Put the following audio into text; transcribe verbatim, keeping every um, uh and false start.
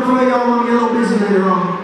wonderful day, y'all. I'm gonna get a little busy later on.